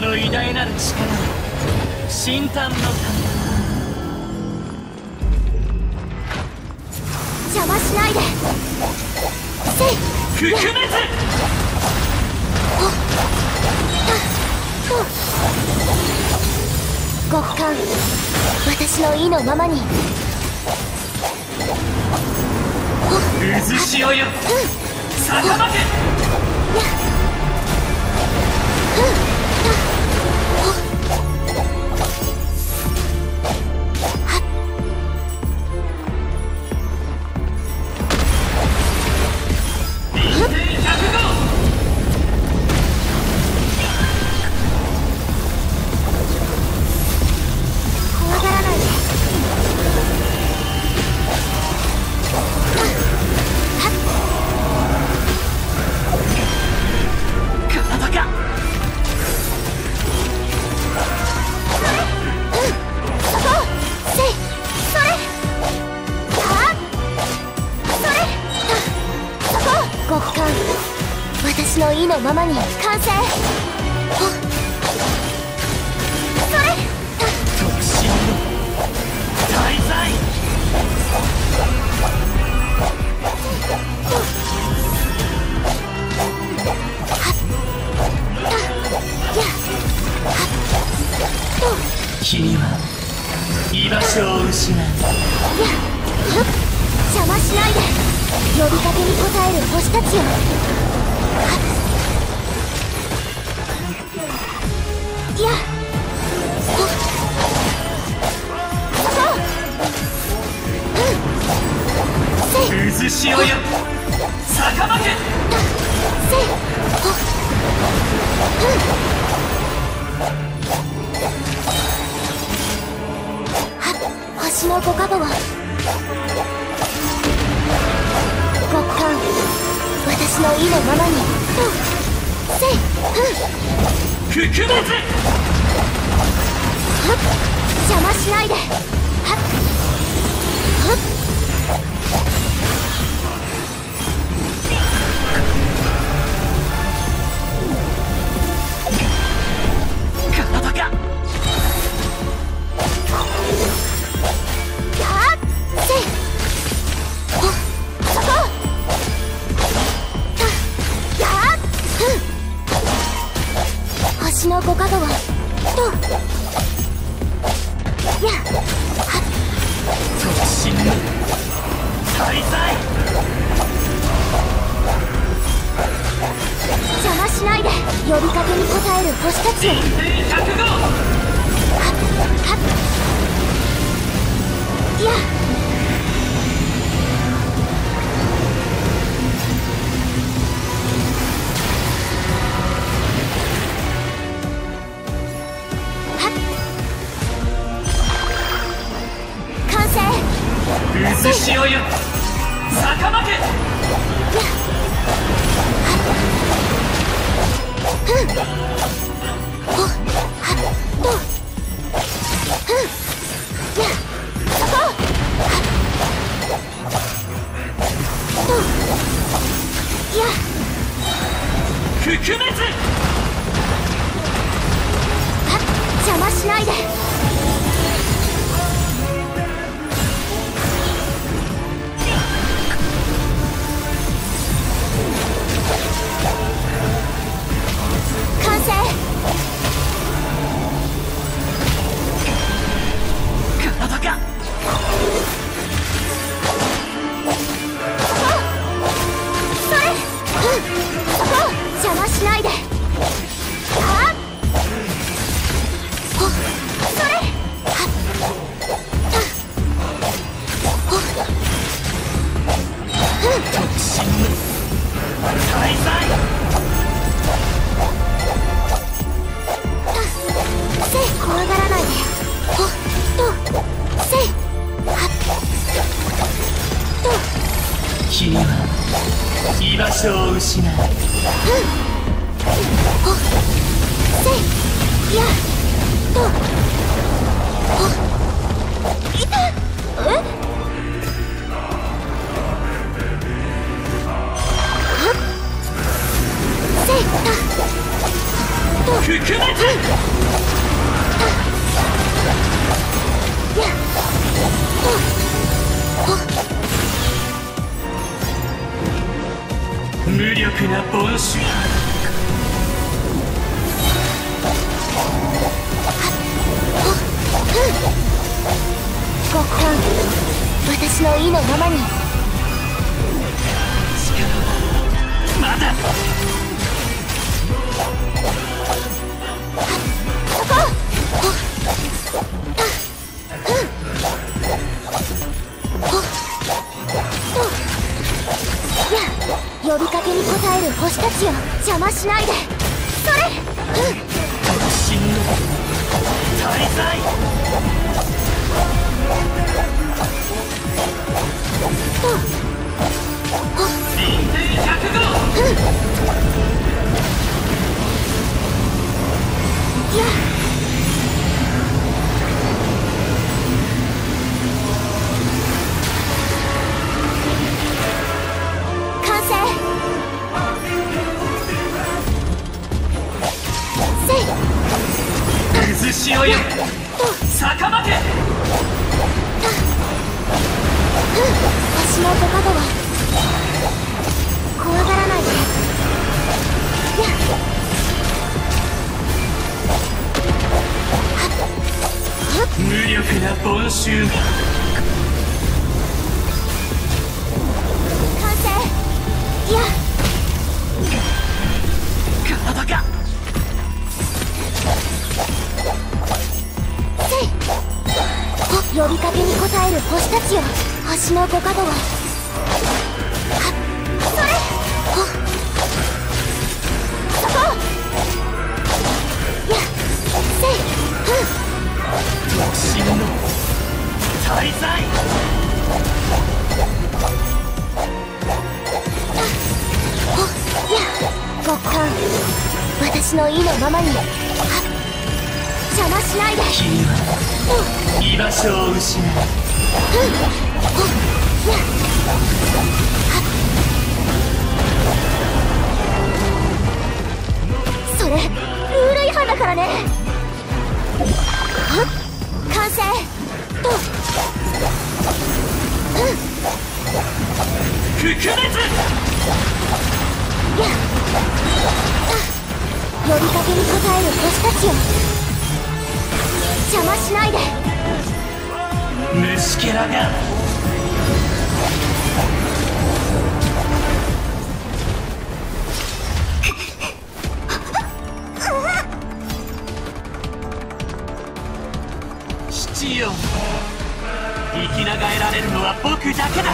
この偉大なる力を神丹のため邪魔しないでせいくくめず極寒私の意のままに渦潮よさかまけママに完成君は居場所を失う邪魔しないで呼びかけに応える星たちよいや、渦潮よ、さかまけ。星の五かぼは極寒私の意のままにせいくくめず邪魔しないで体が私のご加護はどうやはっ突進の滞在邪魔しないで呼びかけに応える星たちよいや潮よ坂巻けくくめず邪魔しないで君は居場所を失うせいやといたえせいた無力な凡心。ご幸運、私の意のままに。力はまだ。呼びかけに応える星たちを邪魔しないで。それ、真の滞在。人生100号。いや、崩しようよ。坂負け。足の歩幅は怖がらないで。無力な凡衆。完成。いや、体か。呼びかけに応える星たちよ、星のご加護を。それ、そこ。や、せい、星の滞在。や、極寒、私の意のままに。邪魔しないで。君は居場所を失う。それルール違反だからね。完成。と不屈。呼びかけに応える星たちよ、邪魔しないで。虫けらが。七よ、生きながえられるのは僕だけだ。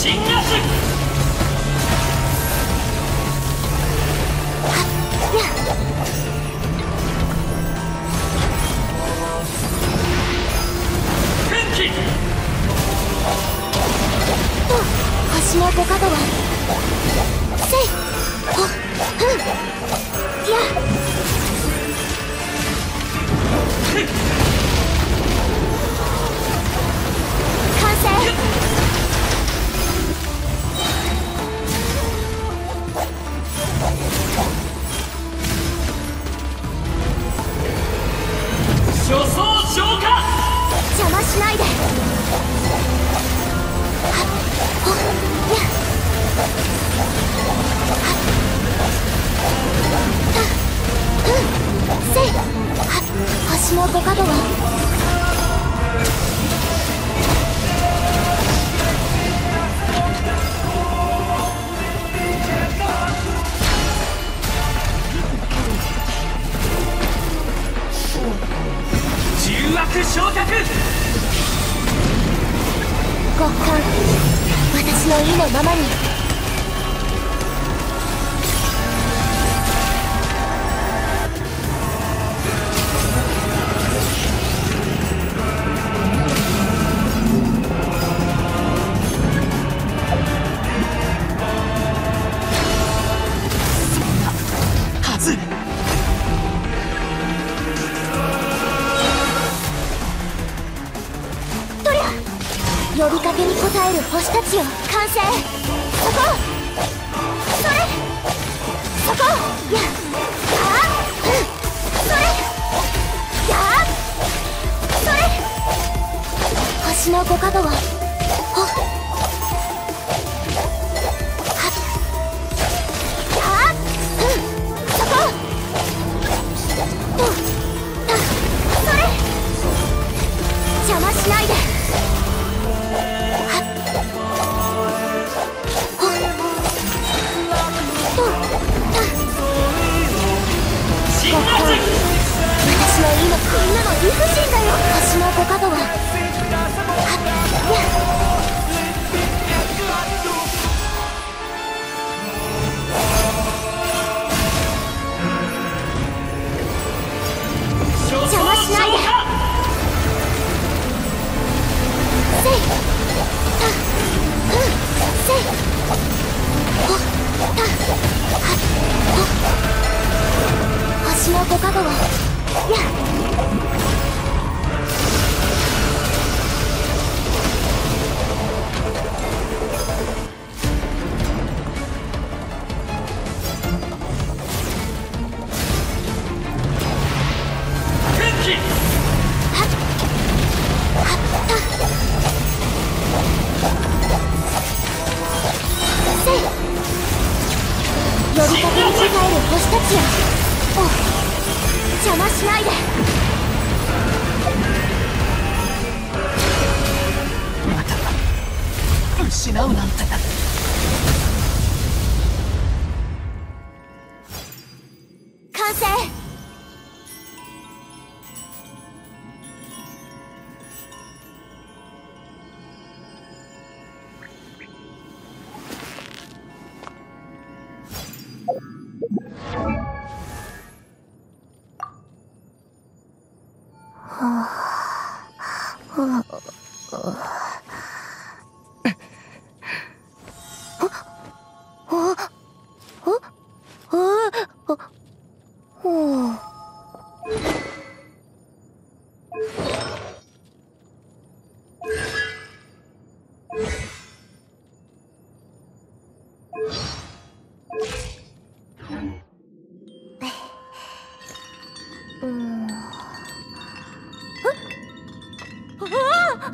進撃。天気。星のご加護は。せい。いや。完成。助走消化。邪魔しないで。せい、星のご加護は。昇格。ごっこん、私の意のままに。そんなはず。呼びかけに応える星たちよ、歓声。そこそれそこやあ、うん、それやあ、それ星のご加護を。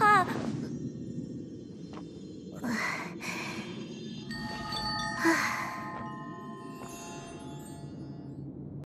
ほっ